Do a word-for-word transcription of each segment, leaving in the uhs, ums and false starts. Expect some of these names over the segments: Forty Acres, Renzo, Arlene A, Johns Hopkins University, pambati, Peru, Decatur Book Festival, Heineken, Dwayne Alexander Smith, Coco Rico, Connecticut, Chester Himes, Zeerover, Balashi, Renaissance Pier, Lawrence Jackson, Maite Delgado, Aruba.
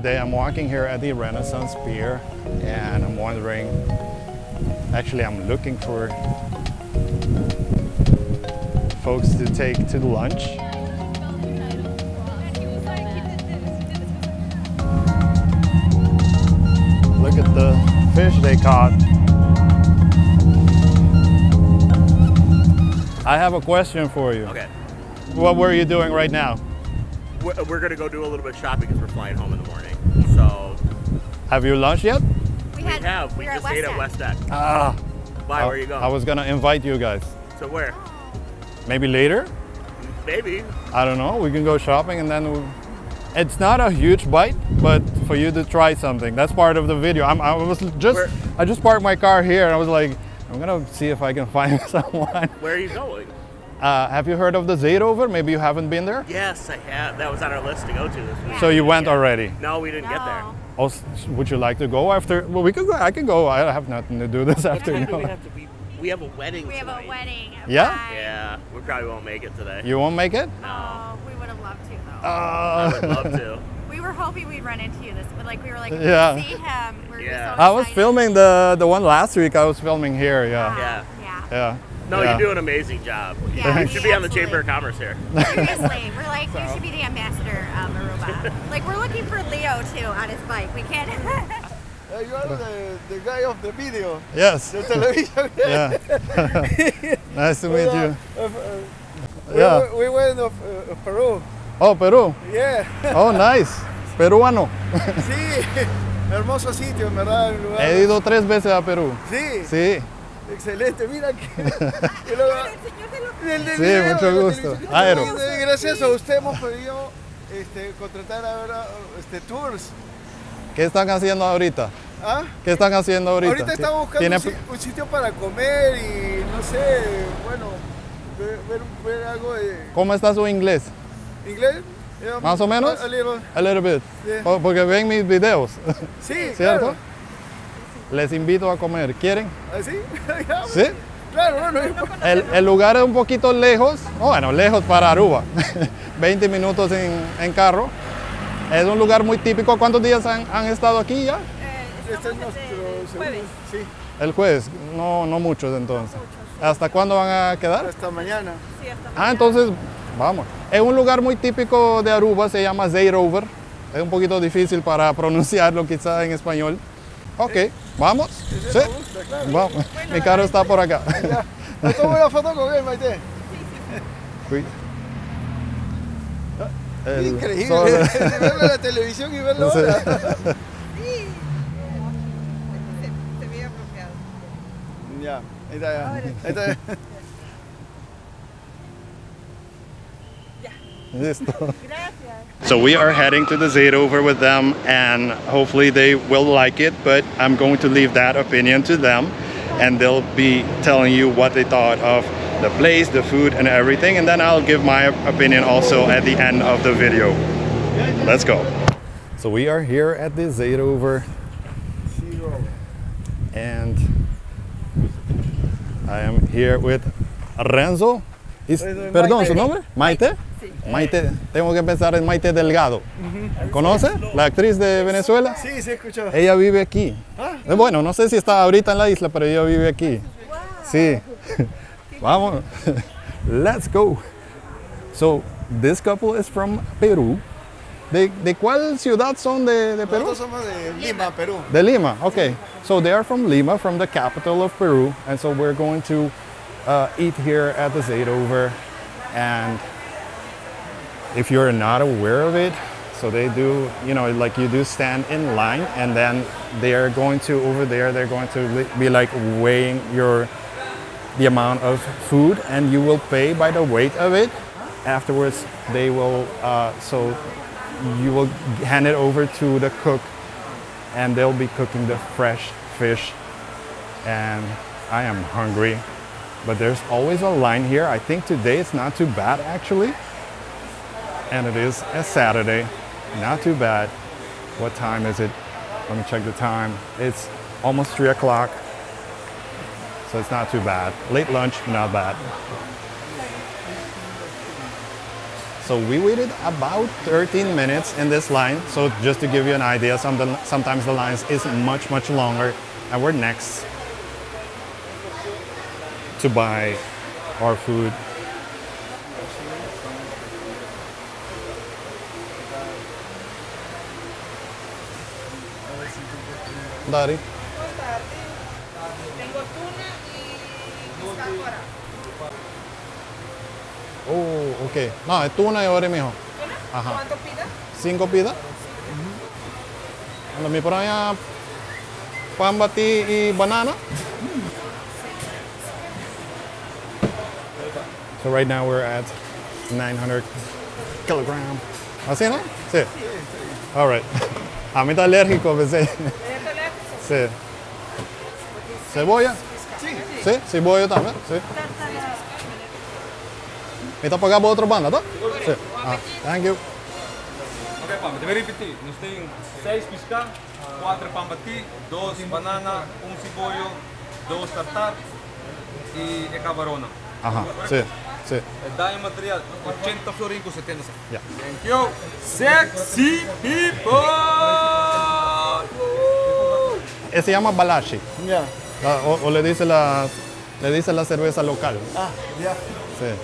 Today I'm walking here at the Renaissance Pier and I'm wondering, actually I'm looking for folks to take to lunch. Look at the fish they caught. I have a question for you. Okay. What were you doing right now? We're gonna go do a little bit of shopping because we're flying home in the morning. So, have you lunch yet? We, had, we have. We just ate at West Deck. Ah. Why? I, where are you going? I was gonna invite you guys. So where? Maybe later. Maybe. I don't know. We can go shopping and then. We'll... It's not a huge bite, but for you to try something. That's part of the video. I'm, I was just. Where? I just parked my car here and I was like, I'm gonna see if I can find someone. Where are you going? Uh, have you heard of the Zeerover? Maybe you haven't been there? Yes, I have. That was on our list to go to this week. So you went yeah. already? No, we didn't no. get there. Oh, would you like to go after? Well, we could go. I can go. I have nothing to do this afternoon. We have, to be, we have a wedding We tonight. have a wedding. Yeah? Right. Yeah. We probably won't make it today. You won't make it? No. Oh, we would have loved to, though. Uh, I would love to. We were hoping we'd run into you this but like we were like, yeah. see him. We're yeah. so I was filming the, the one last week. I was filming here. Yeah. Yeah. Yeah. yeah. No, yeah. you do an amazing job. Yeah, you should be absolutely. on the Chamber of Commerce here. Seriously, we're like, so. you should be the ambassador of Aruba. Like, we're looking for Leo, too, on his bike. We can't. uh, you are the, the guy of the video. Yes. The television. Yeah. Nice to meet well, you. Uh, uh, we, yeah. we went to uh, Peru. Oh, Peru. Yeah. Oh, nice. Peruano. Sí. Hermoso sitio, en verdad. He ido tres veces a Perú. Sí. Sí. Excelente, mira que... que lo, el, el sí, video, mucho gusto. Aero. Gracias a usted hemos podido este, contratar ahora este, tours. ¿Qué están haciendo ahorita? ¿Ah? ¿Qué están haciendo ahorita? Ahorita estamos buscando un, un sitio para comer y no sé, bueno, ver, ver, ver algo de... ¿Cómo está su inglés? ¿Inglés? Um, ¿Más o menos? A, a little, a little bit. Yeah. Por, porque ven mis videos. Sí, ¿cierto? Claro. Les invito a comer, ¿quieren? ¿Sí? ¿Sí? Claro, no, no. El, el lugar es un poquito lejos, bueno, lejos para Aruba, veinte minutos en, en carro. Es un lugar muy típico. ¿Cuántos días han, han estado aquí ya? Eh, este es nuestro el jueves. Sí. El jueves, no, no muchos entonces. No muchos, sí. ¿Hasta cuándo van a quedar? Hasta mañana. Sí, hasta mañana. Ah, entonces, vamos. Es un lugar muy típico de Aruba, se llama Zeerover. Es un poquito difícil para pronunciarlo quizá en español. Ok, vamos. Sí, sí. Gusta, claro. Vamos. Bueno, mi carro está por acá. ¿Me tomo una foto con él, Maite? Sí, sí. Increíble. Sol... verlo en la televisión y verlo no sé. ahora. Sí. Se veía apropiado. Ya, ahí está ya. Ahí está ya. So we are heading to the Zeerover with them and hopefully they will like it, but I'm going to leave that opinion to them and they'll be telling you what they thought of the place, the food and everything, and then I'll give my opinion also at the end of the video. Let's go. So we are here at the Zeerover and I am here with Renzo. Is, perdón, ¿su nombre? Maite? Sí. Maite, tengo que pensar en Maite Delgado. Uh-huh. ¿Conoce? La actriz de Venezuela. Sí, sí, he escuchado. Ella vive aquí. Ah. Bueno, no sé si está ahorita en la isla, pero ella vive aquí. Wow. Sí. Vamos. Let's go. So, this couple is from Peru. ¿De, de cuál ciudad son de, de Perú? Nosotros somos de Lima, Perú. De Lima, okay. So, they are from Lima, from the capital of Peru. And so, we're going to uh, eat here at the Zeerover. And if you're not aware of it, so they do, you know, like you do stand in line and then they're going to, over there, they're going to be like weighing your, the amount of food and you will pay by the weight of it. Afterwards, they will, uh, so you will hand it over to the cook and they'll be cooking the fresh fish. And I am hungry, but there's always a line here. I think today it's not too bad actually. And it is a Saturday, not too bad. What time is it? Let me check the time. It's almost three o'clock, so it's not too bad. Late lunch, not bad. So we waited about thirteen minutes in this line. So just to give you an idea, sometimes the lines is much, much longer. And we're next to buy our food. Dari. Oh, okay. No, es tuna y ore, mijo. Ajá. ¿Cuánto pida? Cinco pida. Uh-huh. Me ponen allá pan batí y banana. Mm. So right now we're at nine hundred kilograms. ¿Así, no? Sí. All right. A mí está alérgico a veces. Sí. ¿Cebolla? Sí. Sí, cebolla también. Sí. Me está pagando otra banda, ¿tá? Sí. Ah, thank you. Ok, Pam, te voy a repetir. Nos tienen seis pescados, cuatro pambatí, dos bananas, un cebollo, dos tartar y de camarona. Ajá, sí, sí. El daño material, ochenta floricos, setenta. Ya. Thank you. Sexy people. Se llama Balashi. Ya. O, o le dice la, le dice la cerveza local. Ah, ya. Sí.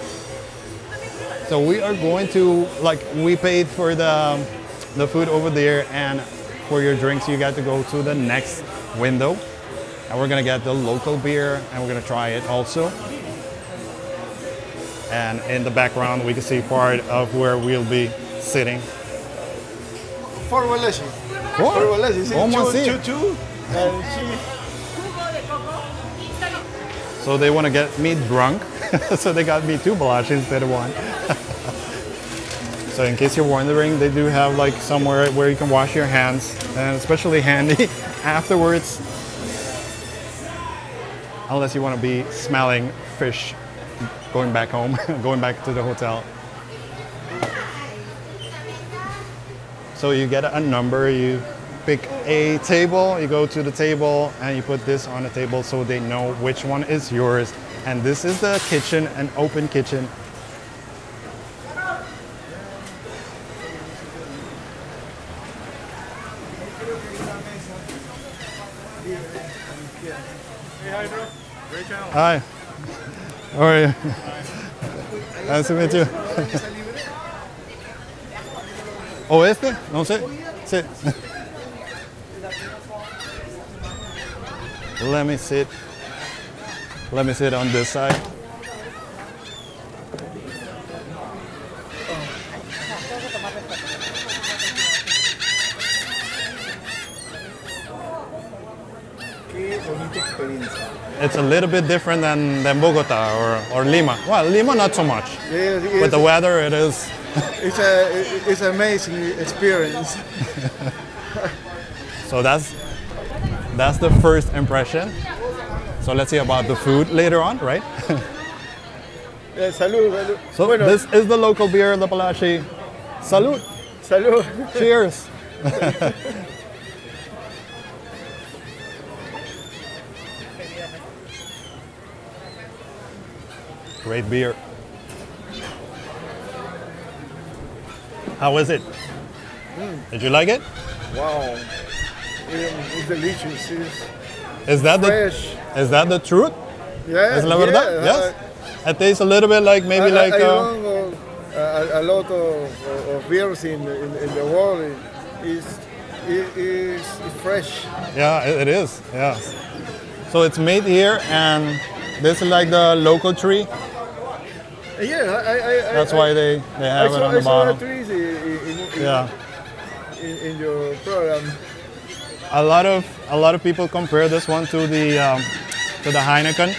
So we are going to, like, we paid for the, the food over there, and for your drinks you got to go to the next window. And we're gonna get the local beer and we're gonna try it also. And in the background we can see part of where we'll be sitting. For Balashi. For Balashi. So they wanna get me drunk. So they got me two Balashi instead of one. So in case you're wondering, they do have like somewhere where you can wash your hands, and especially handy afterwards. Unless you want to be smelling fish going back home, going back to the hotel. So you get a number, you pick a table, you go to the table and you put this on the table so they know which one is yours. And this is the kitchen, an open kitchen. Hey, hi, bro. Great channel. Hi. How are you? Hi. Nice to meet you. Oh, este? No sé. Sí. Let me sit. Let me sit on this side. It's a little bit different than, than Bogota or, or Lima. Well, Lima not so much. Yes, yes. With the weather, it is. It's a it's an amazing experience. So that's that's the first impression. So let's see about the food later on, right? Yeah, salud, salud. So bueno. This is the local beer, the Balashi. Salud. Salud. Cheers. Great beer. How is it? Mm. Did you like it? Wow. It's delicious. It's Is that fresh. the is that the truth? Yeah, es la verdad. Yeah, yes. I, it tastes a little bit like maybe I, like I, I uh, know, uh, a, a lot of, of beers in, in in the world. It, it's it, it's fresh. Yeah, it, it is. Yeah. So it's made here, and this is like the local tree. Yeah, I. I That's I, why they they have I it saw, on the I bottom. Saw the trees in, in, yeah. In, in your program. A lot of a lot of people compare this one to the um, to the Heineken.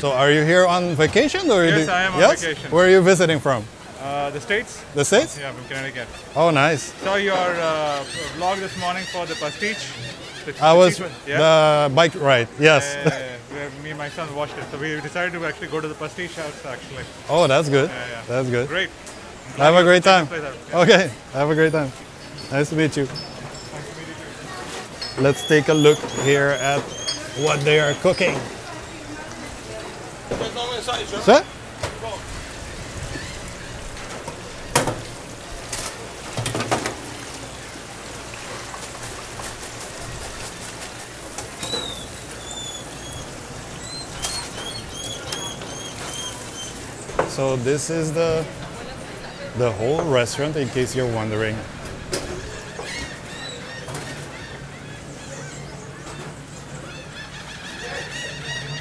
So, are you here on vacation, or yes, you, I am on yes? vacation. Where are you visiting from? Uh, the States. The States? Yeah, from Connecticut. Oh, nice. Saw your uh, vlog this morning for the pastiche. I was yeah. the bike ride. Yes. Yeah, yeah, yeah. Me and my son watched it, so we decided to actually go to the pastiche house actually. Oh, that's good. Yeah, yeah. That's good. Great. Have a great time. Okay, have a great time. Nice to meet you. Let's take a look here at what they are cooking. Sir? So this is the the whole restaurant, in case you're wondering.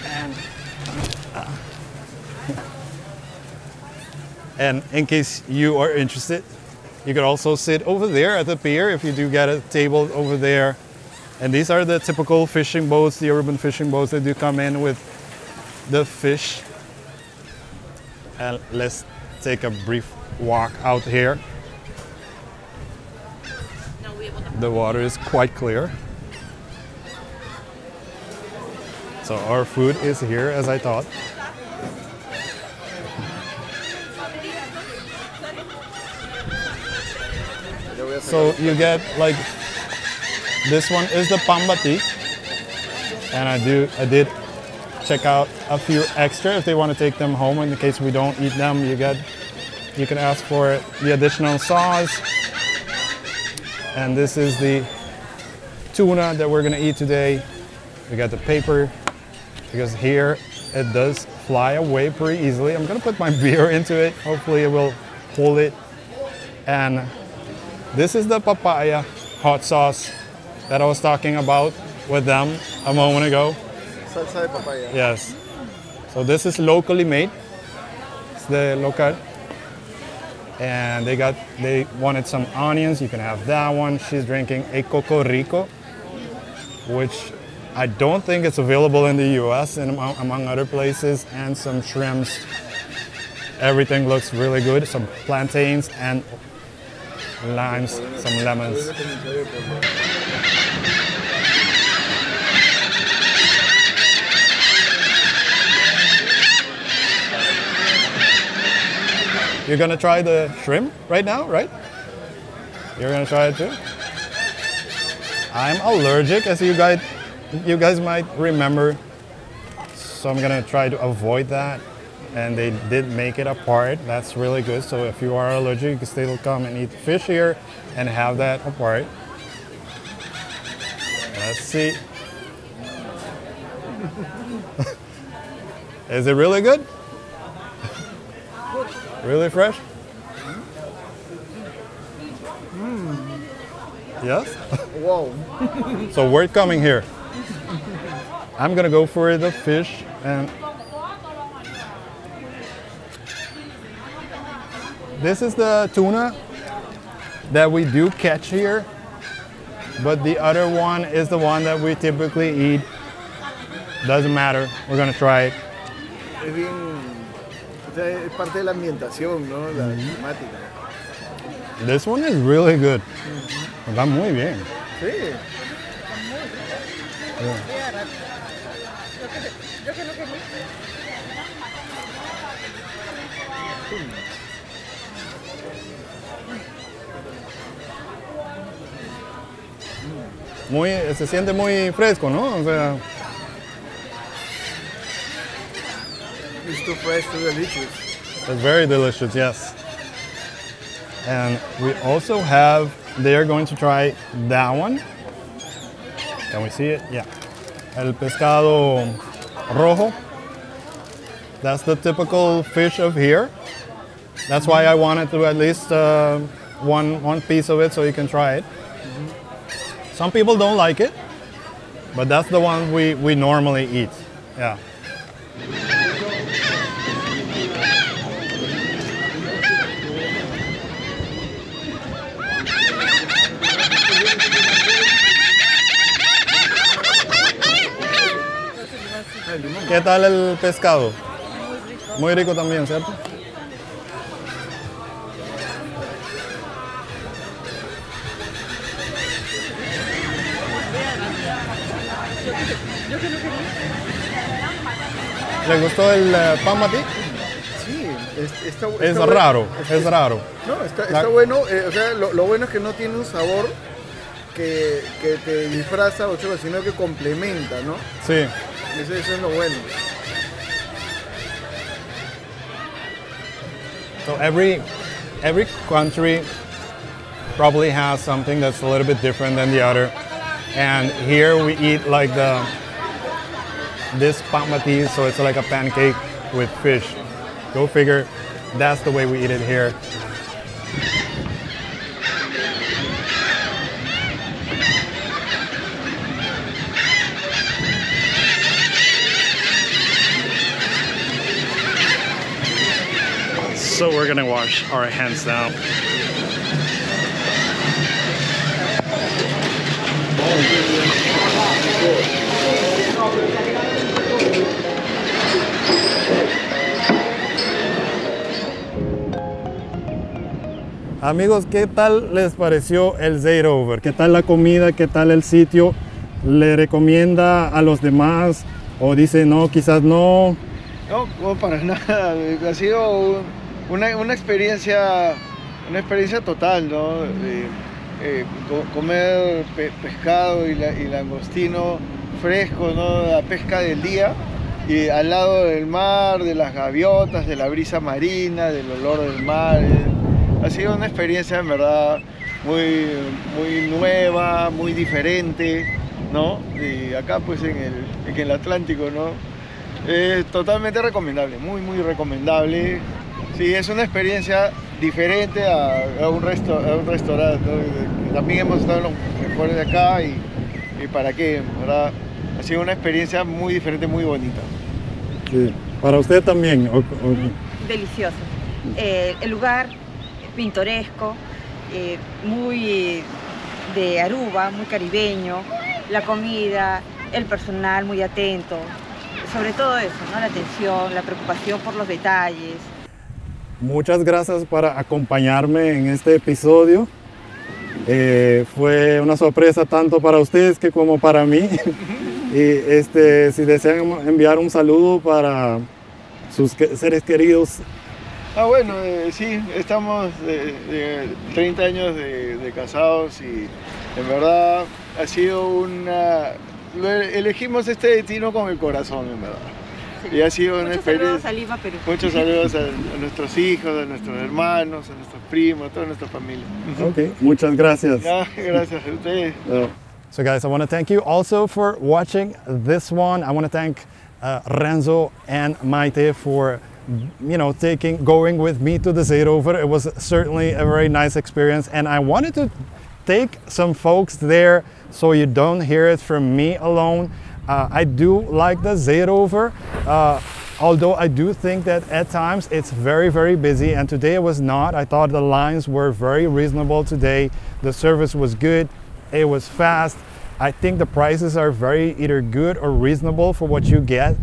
And, uh, and in case you are interested, you can also sit over there at the pier if you do get a table over there. And these are the typical fishing boats, the Aruban fishing boats that do come in with the fish. And let's take a brief walk out here. The water is quite clear. So our food is here, as I thought. So you get like, this one is the pambati. And I do, I did check out a few extra if they want to take them home. In the case we don't eat them, you get, you can ask for the additional sauce. And this is the tuna that we're going to eat today. We got the paper, because here it does fly away pretty easily. I'm going to put my beer into it. Hopefully it will hold it. And this is the papaya hot sauce that I was talking about with them a moment ago. Salsa de papaya. Yes. So this is locally made. It's the local. And they got, they wanted some onions. You can have that one. She's drinking a Coco Rico, which I don't think it's available in the U S and among, among other places, and some shrimps. Everything looks really good. Some plantains and limes, some lemons. You're gonna try the shrimp right now, right? You're gonna try it too? I'm allergic, as you guys, you guys might remember. So I'm gonna try to avoid that. And they did make it apart. That's really good. So if you are allergic, you can still come and eat fish here and have that apart. Let's see. Is it really good? Really fresh? Mm. Yes? Whoa. So we're coming here. I'm gonna go for the fish and... This is the tuna that we do catch here, but the other one is the one that we typically eat. Doesn't matter, we're gonna try it. Es parte de la ambientación, ¿no? La temática. This one is really good. Mm-hmm. Está muy bien. Sí. Yeah. Muy, se siente muy fresco, ¿no? O sea, it's too fresh, too delicious. It's very delicious, yes. And we also have, they are going to try that one. Can we see it? Yeah. El pescado rojo. That's the typical fish of here. That's why I wanted to at least uh, one, one piece of it so you can try it. Mm-hmm. Some people don't like it, but that's the one we, we normally eat. Yeah. ¿Qué tal el pescado? Muy rico. Muy rico también, ¿cierto? ¿Le gustó el uh, pan mati? Sí. Es, está, está es raro, es raro. No, está, está la... bueno, eh, o sea, lo, lo bueno es que no tiene un sabor que, que te disfraza, o sea, sino que complementa, ¿no? Sí. Eso, eso es lo bueno. So every, every country probably has something that's a little bit different than the other. And here we eat like the, this pan matiz, so it's like a pancake with fish. Go figure, that's the way we eat it here. So we're gonna wash our hands now. Amigos, ¿qué tal les pareció el Zeerover? ¿Qué tal la comida? ¿Qué tal el sitio? ¿Le recomienda a los demás? ¿O dice no, quizás no? No, no para nada. Ha sido una, una experiencia, una experiencia total, ¿no? Eh, eh, comer pe pescado y, la, y langostino fresco, ¿no? La pesca del día y al lado del mar, de las gaviotas, de la brisa marina, del olor del mar. Eh, ha sido una experiencia en verdad muy, muy nueva, muy diferente, ¿no? Y acá pues en el, en el Atlántico, ¿no? Eh, totalmente recomendable, muy muy recomendable. Sí, es una experiencia diferente a, a, un, resto, a un restaurante, ¿no? También hemos estado en los mejores de acá y, y para qué, ¿verdad? Ha sido una experiencia muy diferente, muy bonita. Sí. Para usted también. O, o... Delicioso. Eh, el lugar pintoresco, eh, muy de Aruba, muy caribeño, la comida, el personal muy atento. Sobre todo eso, ¿no? La atención, la preocupación por los detalles. Muchas gracias por acompañarme en este episodio. Eh, fue una sorpresa tanto para ustedes que como para mí. Y este, si desean enviar un saludo para sus seres queridos. Ah, bueno, eh, sí, estamos eh, de treinta años de, de casados y en verdad ha sido una... Elegimos este destino con el corazón, en verdad. Sí. Y ha sido una experiencia. Muchos saludos a, a nuestros hijos, a nuestros hermanos, a nuestros primos, a toda nuestra familia. Okay, muchas gracias. Yeah, gracias a ustedes. Yeah. So, guys, I want to thank you also for watching this one. I want to thank uh, Renzo and Maite for, you know, taking going with me to the Zeerover. It was certainly a very nice experience, and I wanted to take some folks there so you don't hear it from me alone. Uh, I do like the Zeerover, uh, although I do think that at times it's very, very busy, and today it was not. I thought the lines were very reasonable today. The service was good, it was fast. I think the prices are very either good or reasonable for what you get.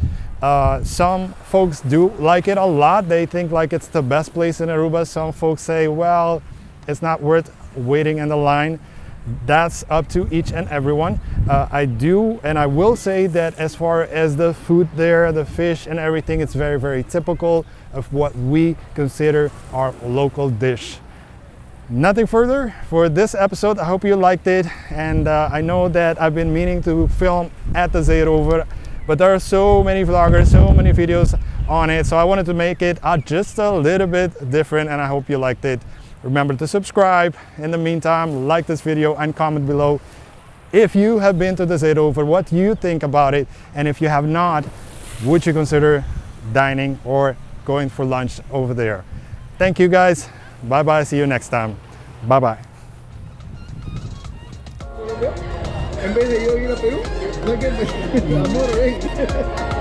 Uh, some folks do like it a lot. They think like it's the best place in Aruba. Some folks say, well, it's not worth waiting in the line. That's up to each and everyone. uh, I do and I will say that as far as the food there, the fish and everything, it's very very typical of what we consider our local dish. Nothing further for this episode. I hope you liked it, and uh, I know that I've been meaning to film at the Zeerover, but there are so many vloggers, so many videos on it, so I wanted to make it uh, just a little bit different, and I hope you liked it. Remember to subscribe. In the meantime, like this video and comment below if you have been to the Zeerover, what you think about it, and if you have not, would you consider dining or going for lunch over there? Thank you guys. Bye bye. See you next time. Bye bye. En vez de yo ir a Perú, no hay que... Amor, eh.